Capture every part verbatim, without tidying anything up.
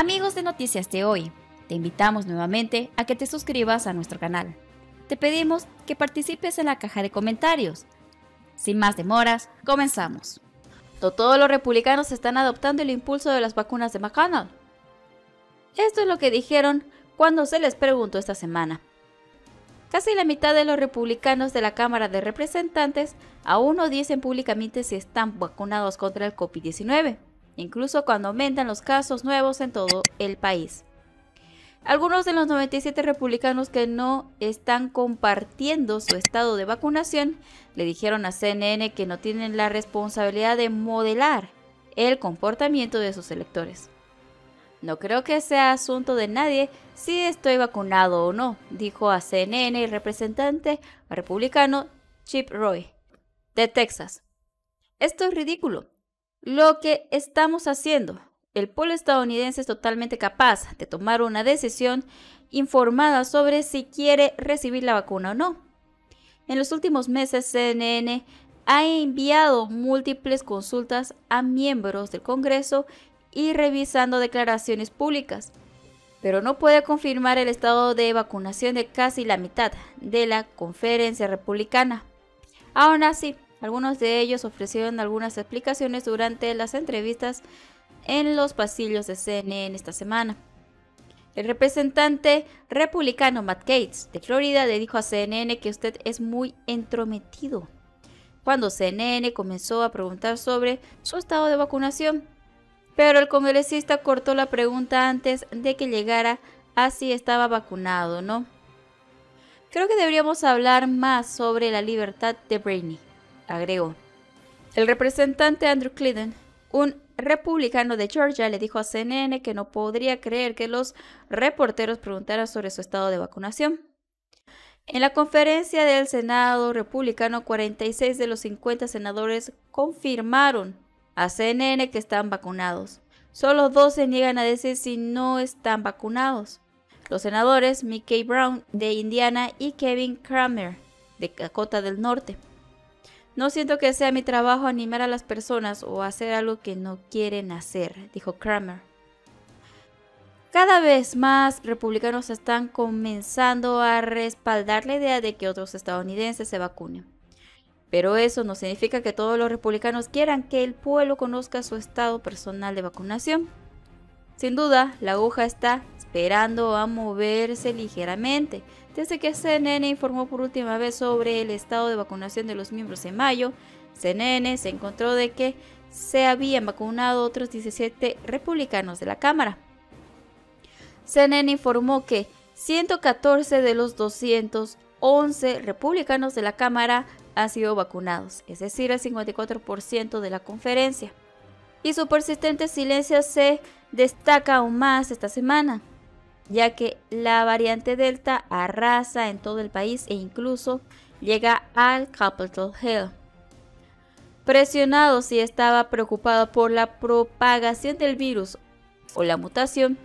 Amigos de Noticias de Hoy, te invitamos nuevamente a que te suscribas a nuestro canal. Te pedimos que participes en la caja de comentarios. Sin más demoras, comenzamos. No todos los republicanos están adoptando el impulso de las vacunas de McConnell. Esto es lo que dijeron cuando se les preguntó esta semana. Casi la mitad de los republicanos de la Cámara de Representantes aún no dicen públicamente si están vacunados contra el COVID diecinueve, incluso cuando aumentan los casos nuevos en todo el país. Algunos de los noventa y siete republicanos que no están compartiendo su estado de vacunación le dijeron a C N N que no tienen la responsabilidad de modelar el comportamiento de sus electores. No creo que sea asunto de nadie si estoy vacunado o no, dijo a C N N el representante republicano Chip Roy, de Texas. Esto es ridículo. Lo que estamos haciendo. El pueblo estadounidense es totalmente capaz de tomar una decisión informada sobre si quiere recibir la vacuna o no. En los últimos meses, C N N ha enviado múltiples consultas a miembros del Congreso y revisando declaraciones públicas, pero no puede confirmar el estado de vacunación de casi la mitad de la conferencia republicana. Aún así, algunos de ellos ofrecieron algunas explicaciones durante las entrevistas en los pasillos de C N N esta semana. El representante republicano Matt Gaetz de Florida le dijo a C N N que usted es muy entrometido cuando C N N comenzó a preguntar sobre su estado de vacunación, pero el congresista cortó la pregunta antes de que llegara a si estaba vacunado o no. Creo que deberíamos hablar más sobre la libertad de Brainy, agregó. El representante Andrew Clyde, un republicano de Georgia, le dijo a C N N que no podría creer que los reporteros preguntaran sobre su estado de vacunación. En la conferencia del Senado republicano, cuarenta y seis de los cincuenta senadores confirmaron a C N N que están vacunados. Solo dos se niegan a decir si no están vacunados. Los senadores Mike Brown de Indiana y Kevin Kramer de Dakota del Norte. No siento que sea mi trabajo animar a las personas o hacer algo que no quieren hacer, dijo Kramer. Cada vez más republicanos están comenzando a respaldar la idea de que otros estadounidenses se vacunen. Pero eso no significa que todos los republicanos quieran que el pueblo conozca su estado personal de vacunación. Sin duda, la aguja está esperando a moverse ligeramente. Desde que C N N informó por última vez sobre el estado de vacunación de los miembros en mayo, C N N se encontró de que se habían vacunado otros diecisiete republicanos de la Cámara. C N N informó que ciento catorce de los doscientos once republicanos de la Cámara han sido vacunados, es decir, el cincuenta y cuatro por ciento de la conferencia. Y su persistente silencio se destaca aún más esta semana, ya que la variante Delta arrasa en todo el país e incluso llega al Capitol Hill. Presionado si estaba preocupado por la propagación del virus o la mutación,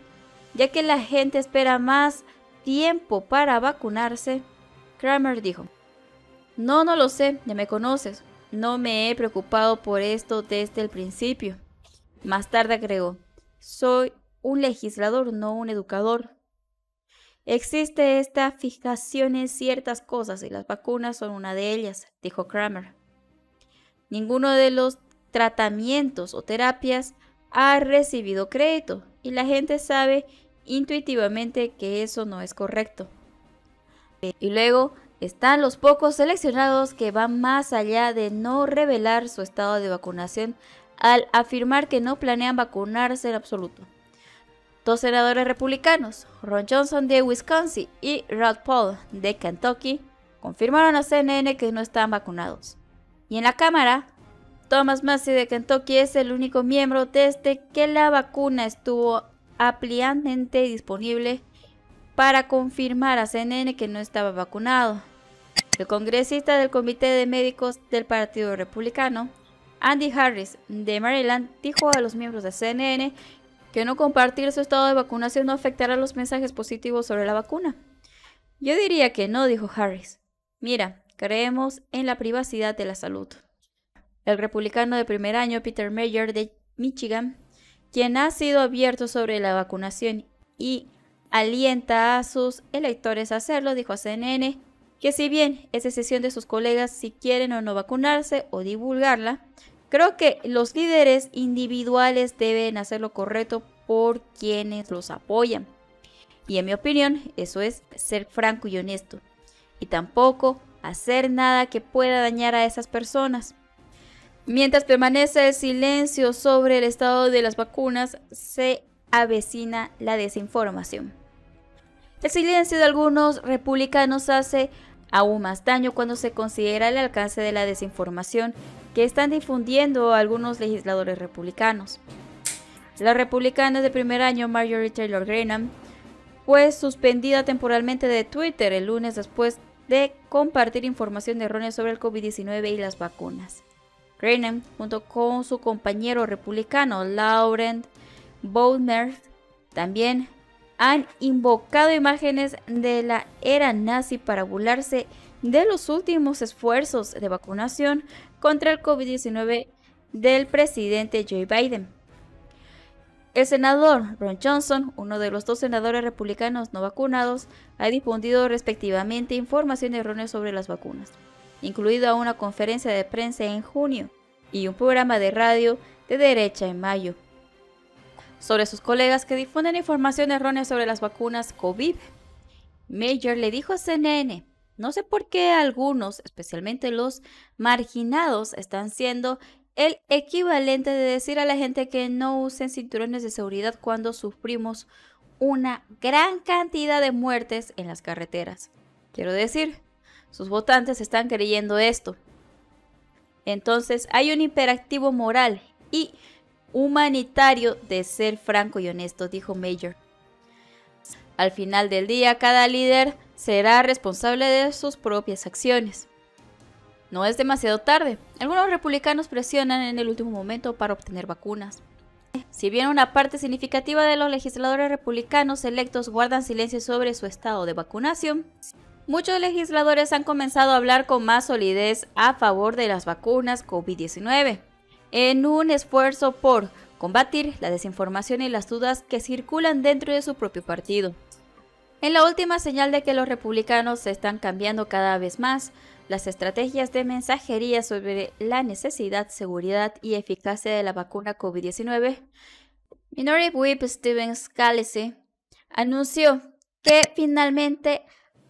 ya que la gente espera más tiempo para vacunarse, Kramer dijo: No, no lo sé, ya me conoces. No me he preocupado por esto desde el principio. Más tarde agregó: Soy un legislador, no un educador. Existe esta fijación en ciertas cosas y las vacunas son una de ellas, dijo Kramer. Ninguno de los tratamientos o terapias ha recibido crédito y la gente sabe intuitivamente que eso no es correcto. Y luego están los pocos seleccionados que van más allá de no revelar su estado de vacunación al afirmar que no planean vacunarse en absoluto. Dos senadores republicanos, Ron Johnson de Wisconsin y Rand Paul de Kentucky, confirmaron a C N N que no están vacunados. Y en la Cámara, Thomas Massie de Kentucky es el único miembro desde que la vacuna estuvo ampliamente disponible para confirmar a C N N que no estaba vacunado. El congresista del Comité de Médicos del Partido Republicano, Andy Harris, de Maryland, dijo a los miembros de C N N que no compartir su estado de vacunación no afectará los mensajes positivos sobre la vacuna. Yo diría que no, dijo Harris. Mira, creemos en la privacidad de la salud. El republicano de primer año, Peter Meijer, de Michigan, quien ha sido abierto sobre la vacunación y alienta a sus electores a hacerlo, dijo a C N N que si bien es decisión de sus colegas si quieren o no vacunarse o divulgarla, creo que los líderes individuales deben hacer lo correcto por quienes los apoyan. Y en mi opinión, eso es ser franco y honesto. Y tampoco hacer nada que pueda dañar a esas personas. Mientras permanece el silencio sobre el estado de las vacunas, se avecina la desinformación. El silencio de algunos republicanos hace aún más daño cuando se considera el alcance de la desinformación que están difundiendo algunos legisladores republicanos. La republicana de primer año Marjorie Taylor Greene fue suspendida temporalmente de Twitter el lunes después de compartir información errónea sobre el COVID diecinueve y las vacunas. Greene, junto con su compañero republicano Lauren Boebert, también han invocado imágenes de la era nazi para burlarse de los últimos esfuerzos de vacunación contra el COVID diecinueve del presidente Joe Biden. El senador Ron Johnson, uno de los dos senadores republicanos no vacunados, ha difundido respectivamente información errónea sobre las vacunas, incluida una conferencia de prensa en junio y un programa de radio de derecha en mayo, sobre sus colegas que difunden información errónea sobre las vacunas COVID. Meijer le dijo a C N N, no sé por qué algunos, especialmente los marginados, están siendo el equivalente de decir a la gente que no usen cinturones de seguridad cuando sufrimos una gran cantidad de muertes en las carreteras. Quiero decir, sus votantes están creyendo esto. Entonces hay un imperativo moral y humanitario de ser franco y honesto, dijo Meijer. Al final del día, cada líder será responsable de sus propias acciones. No es demasiado tarde. Algunos republicanos presionan en el último momento para obtener vacunas. Si bien una parte significativa de los legisladores republicanos electos guardan silencio sobre su estado de vacunación, muchos legisladores han comenzado a hablar con más solidez a favor de las vacunas COVID diecinueve, en un esfuerzo por combatir la desinformación y las dudas que circulan dentro de su propio partido. En la última señal de que los republicanos están cambiando cada vez más las estrategias de mensajería sobre la necesidad, seguridad y eficacia de la vacuna COVID diecinueve, Minority Whip Steve Scalise anunció que finalmente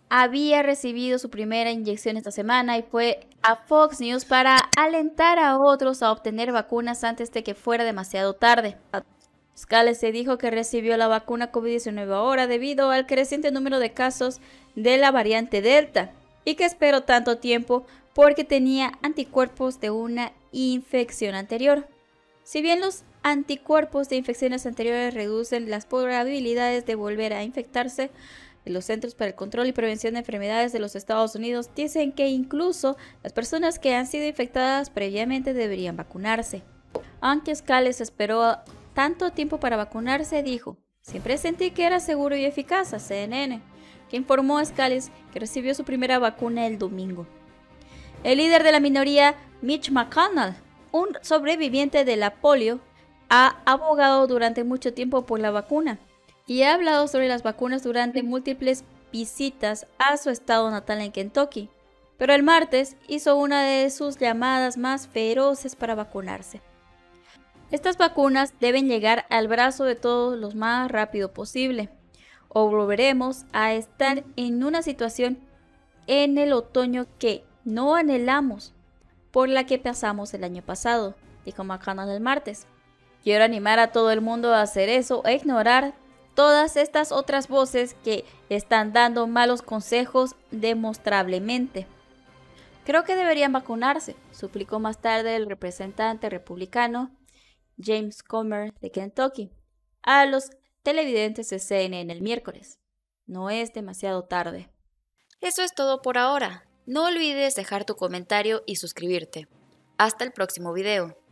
había recibido su primera inyección esta semana y fue a Fox News para alentar a otros a obtener vacunas antes de que fuera demasiado tarde. Scalise dijo que recibió la vacuna COVID diecinueve ahora debido al creciente número de casos de la variante Delta y que esperó tanto tiempo porque tenía anticuerpos de una infección anterior. Si bien los anticuerpos de infecciones anteriores reducen las probabilidades de volver a infectarse, los Centros para el Control y Prevención de Enfermedades de los Estados Unidos dicen que incluso las personas que han sido infectadas previamente deberían vacunarse. Aunque Scalise esperó tanto tiempo para vacunarse, dijo, siempre sentí que era seguro y eficaz, a C N N, que informó Scalise que recibió su primera vacuna el domingo. El líder de la minoría, Mitch McConnell, un sobreviviente de la polio, ha abogado durante mucho tiempo por la vacuna y ha hablado sobre las vacunas durante múltiples visitas a su estado natal en Kentucky, pero el martes hizo una de sus llamadas más feroces para vacunarse. Estas vacunas deben llegar al brazo de todos lo más rápido posible, o volveremos a estar en una situación en el otoño que no anhelamos, por la que pasamos el año pasado, dijo McConnell el martes. Quiero animar a todo el mundo a hacer eso e ignorar todas estas otras voces que están dando malos consejos demostrablemente. Creo que deberían vacunarse, suplicó más tarde el representante republicano James Comer de Kentucky a los televidentes de C N N el miércoles. No es demasiado tarde. Eso es todo por ahora. No olvides dejar tu comentario y suscribirte. Hasta el próximo video.